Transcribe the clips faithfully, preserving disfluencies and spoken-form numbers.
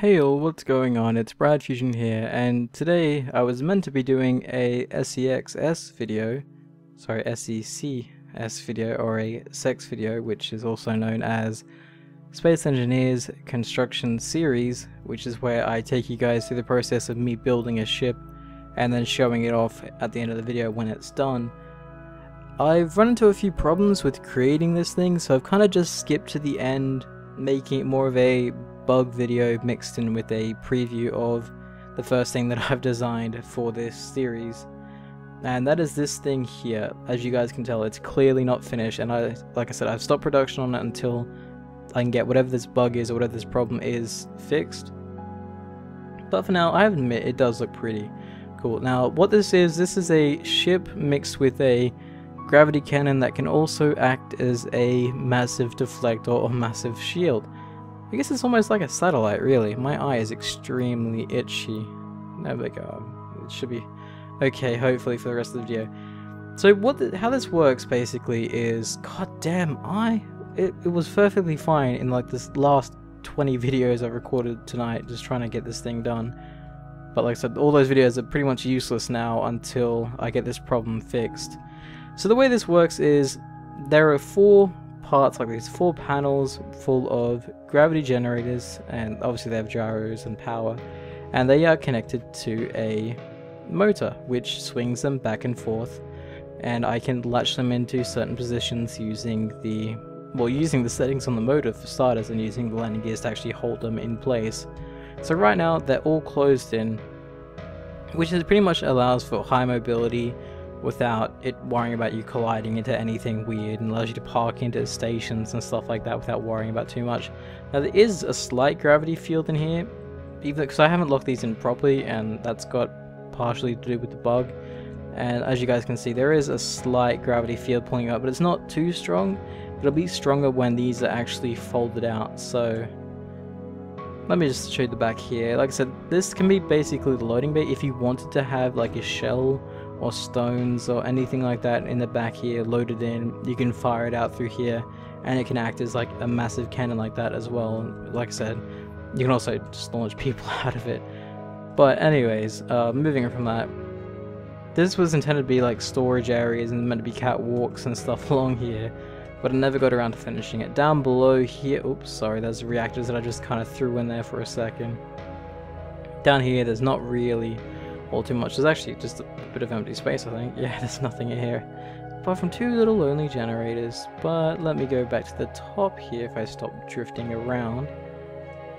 Hey all, what's going on? It's BradPhusion here, and today I was meant to be doing a S E X S video, sorry, S E C S video, or a S E X video, which is also known as Space Engineers Construction Series, which is where I take you guys through the process of me building a ship and then showing it off at the end of the video when it's done. I've run into a few problems with creating this thing, so I've kind of just skipped to the end, making it more of a bug video mixed in with a preview of the first thing that I've designed for this series, and that is this thing here. As you guys can tell, it's clearly not finished, and I, like I said, I've stopped production on it until I can get whatever this bug is or whatever this problem is fixed. But for now, I admit it does look pretty cool. Now what this is, this is a ship mixed with a gravity cannon that can also act as a massive deflector or massive shield. I guess it's almost like a satellite, really. My eye is extremely itchy. There we go. It should be okay, hopefully, for the rest of the video. So what the, how this works, basically, is... God damn, I... It, it was perfectly fine in, like, this last twenty videos I recorded tonight, just trying to get this thing done. But, like I said, all those videos are pretty much useless now until I get this problem fixed. So the way this works is there are four... parts, like these four panels full of gravity generators, and obviously they have gyros and power, and they are connected to a motor which swings them back and forth, and I can latch them into certain positions using the well using the settings on the motor for starters, and using the landing gears to actually hold them in place. So right now they're all closed in, which is pretty much allows for high mobility without it worrying about you colliding into anything weird, and allows you to park into stations and stuff like that without worrying about too much. Now there is a slight gravity field in here, even because I haven't locked these in properly, and that's got partially to do with the bug. And as you guys can see, there is a slight gravity field pulling up, but it's not too strong. It'll be stronger when these are actually folded out. So let me just show you the back here. Like I said, this can be basically the loading bay. If you wanted to have like a shell or stones or anything like that in the back here loaded in, you can fire it out through here, and it can act as like a massive cannon like that as well. Like I said, you can also just launch people out of it. But anyways, uh, moving on from that, this was intended to be like storage areas and meant to be catwalks and stuff along here, but I never got around to finishing it. Down below here, oops, sorry, there's reactors that I just kind of threw in there for a second. Down here, there's not really all too much. There's actually just a bit of empty space, I think. Yeah, there's nothing in here apart from two little lonely generators. But let me go back to the top here if I stop drifting around,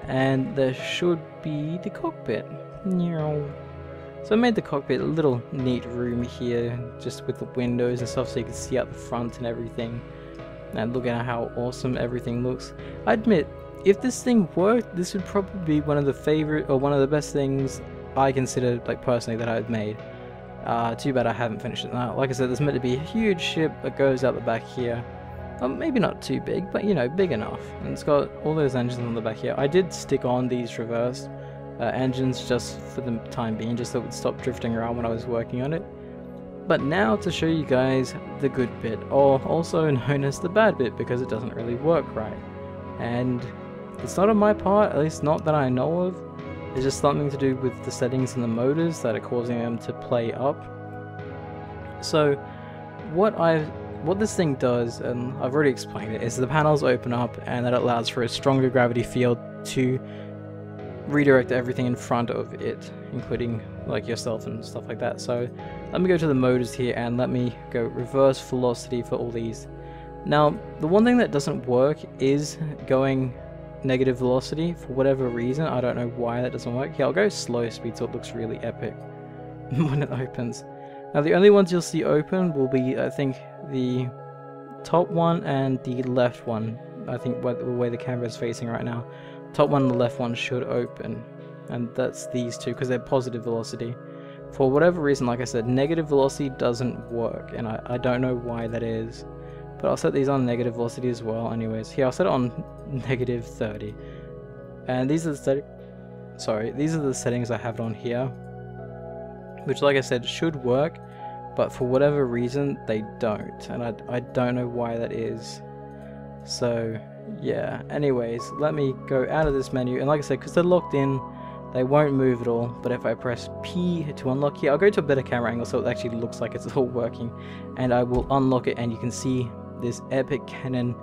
and there should be the cockpit. So I made the cockpit a little neat room here, just with the windows and stuff, so you can see out the front and everything, and look at how awesome everything looks. I admit, if this thing worked, this would probably be one of the favorite, or one of the best things I consider, like, personally, that I've made. Uh, too bad I haven't finished it now. Like I said, there's meant to be a huge ship that goes out the back here. Um, maybe not too big, but, you know, big enough. And it's got all those engines on the back here. I did stick on these reversed uh, engines just for the time being, just so it would stop drifting around when I was working on it. But now to show you guys the good bit, or also known as the bad bit, because it doesn't really work right. And it's not on my part, at least not that I know of. It's just something to do with the settings in the motors that are causing them to play up. So what I've what this thing does, and I've already explained it, is the panels open up, and that allows for a stronger gravity field to redirect everything in front of it, including like yourself and stuff like that. So let me go to the motors here, and let me go reverse velocity for all these. Now the one thing that doesn't work is going negative velocity for whatever reason. I don't know why that doesn't work. Yeah, I'll go slow speed so it looks really epic when it opens. Now the only ones you'll see open will be, I think, the top one and the left one. I think the way the camera is facing right now, top one and the left one should open, and that's these two because they're positive velocity. For whatever reason, like I said, negative velocity doesn't work, and I, I don't know why that is. But I'll set these on negative velocity as well anyways. Here, I'll set it on negative thirty. And these are the set sorry, these are the settings I have it on here, which, like I said, should work, but for whatever reason they don't. And I, I don't know why that is. So yeah, anyways, let me go out of this menu, and like I said, because they're locked in, they won't move at all, but if I press P to unlock here, I'll go to a better camera angle so it actually looks like it's all working, and I will unlock it, and you can see this epic cannon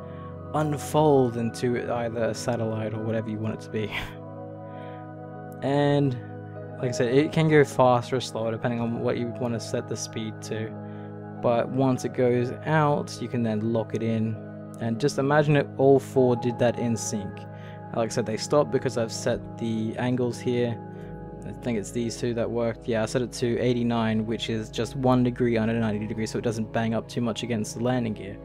unfold into either a satellite or whatever you want it to be. And like I said, it can go faster or slower depending on what you want to set the speed to, but once it goes out, you can then lock it in, and just imagine it all four did that in sync. Like I said, they stopped because I've set the angles here. I think it's these two that worked. Yeah, I set it to eighty-nine, which is just one degree under ninety degrees, so it doesn't bang up too much against the landing gear.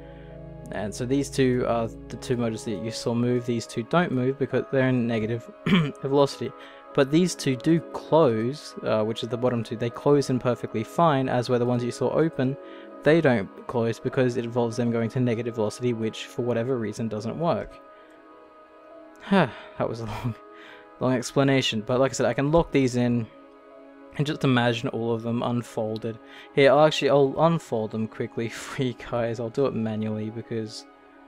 And so these two are the two motors that you saw move. These two don't move because they're in negative velocity. But these two do close, uh, which is the bottom two. They close in perfectly fine, as where the ones you saw open, they don't close because it involves them going to negative velocity, which for whatever reason doesn't work. Huh, that was a long, long explanation, but like I said, I can lock these in and just imagine all of them unfolded. Here, I'll actually, I'll unfold them quickly for you guys. I'll do it manually because,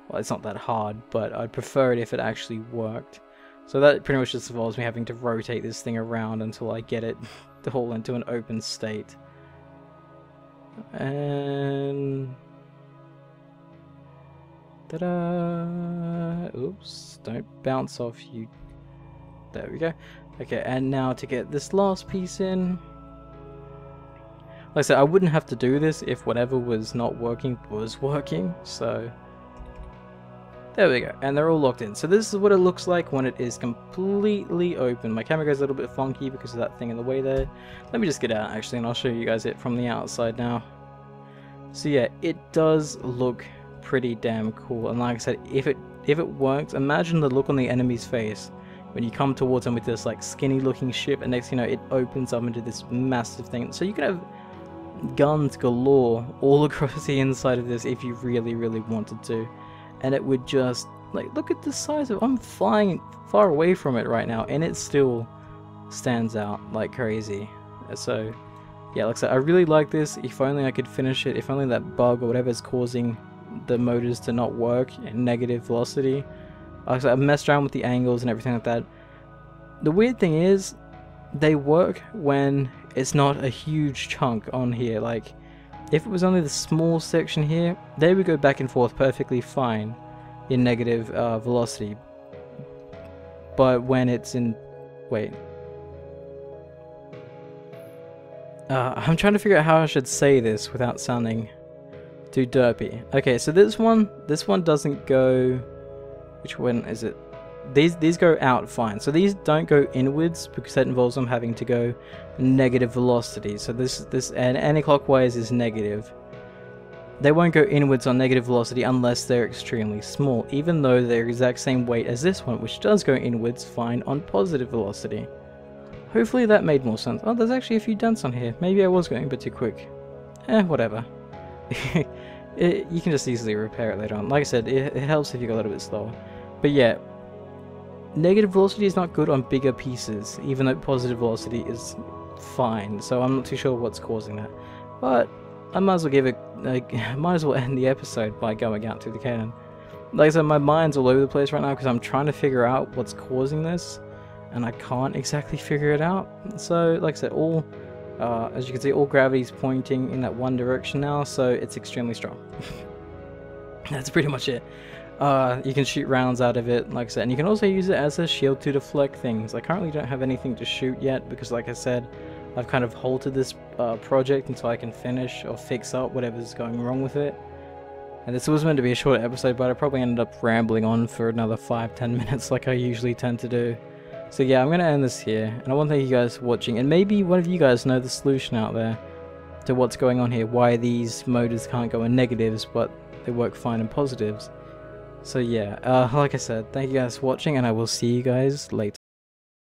well, it's not that hard, but I'd prefer it if it actually worked. So that pretty much just involves me having to rotate this thing around until I get it to haul into an open state. And... ta-da! Oops, don't bounce off you. There we go. Okay, and now to get this last piece in. Like I said, I wouldn't have to do this if whatever was not working was working, so... there we go, and they're all locked in. So this is what it looks like when it is completely open. My camera goes a little bit funky because of that thing in the way there. Let me just get out, actually, and I'll show you guys it from the outside now. So yeah, it does look pretty damn cool, and like I said, if it if it works, imagine the look on the enemy's face when you come towards them with this like skinny looking ship, and next you know it opens up into this massive thing. So you could have guns galore all across the inside of this if you really really wanted to, and it would just, like, look at the size of, I'm flying far away from it right now and it still stands out like crazy. So yeah, like I said, I really like this. If only I could finish it, if only that bug or whatever is causing the motors to not work in negative velocity. Like I said, I've messed around with the angles and everything like that. The weird thing is, they work when it's not a huge chunk on here. Like, if it was only the small section here, they would go back and forth perfectly fine in negative uh, velocity. But when it's in... wait. Uh, I'm trying to figure out how I should say this without sounding... too derpy. Okay, so this one, this one doesn't go, which one is it? These these go out fine. So these don't go inwards because that involves them having to go negative velocity. So this this and anti-clockwise is negative. They won't go inwards on negative velocity unless they're extremely small, even though they're exact same weight as this one, which does go inwards fine on positive velocity. Hopefully that made more sense. Oh, there's actually a few dents on here. Maybe I was going a bit too quick. Eh, whatever. It, you can just easily repair it later on. Like I said, it, it helps if you go a little bit slower. But yeah, negative velocity is not good on bigger pieces, even though positive velocity is fine. So I'm not too sure what's causing that. But I might as well give it. Like, I might as well end the episode by going out through the cannon. Like I said, my mind's all over the place right now because I'm trying to figure out what's causing this, and I can't exactly figure it out. So, like I said, all. Uh, as you can see, all gravity's pointing in that one direction now, so it's extremely strong. That's pretty much it. Uh, you can shoot rounds out of it, like I said, and you can also use it as a shield to deflect things. I currently don't have anything to shoot yet because, like I said, I've kind of halted this uh, project until I can finish or fix up whatever's going wrong with it. And this was meant to be a short episode, but I probably ended up rambling on for another five to ten minutes like I usually tend to do. So yeah, I'm going to end this here, and I want to thank you guys for watching, and maybe one of you guys know the solution out there to what's going on here, why these motors can't go in negatives, but they work fine in positives. So yeah, uh, like I said, thank you guys for watching, and I will see you guys later.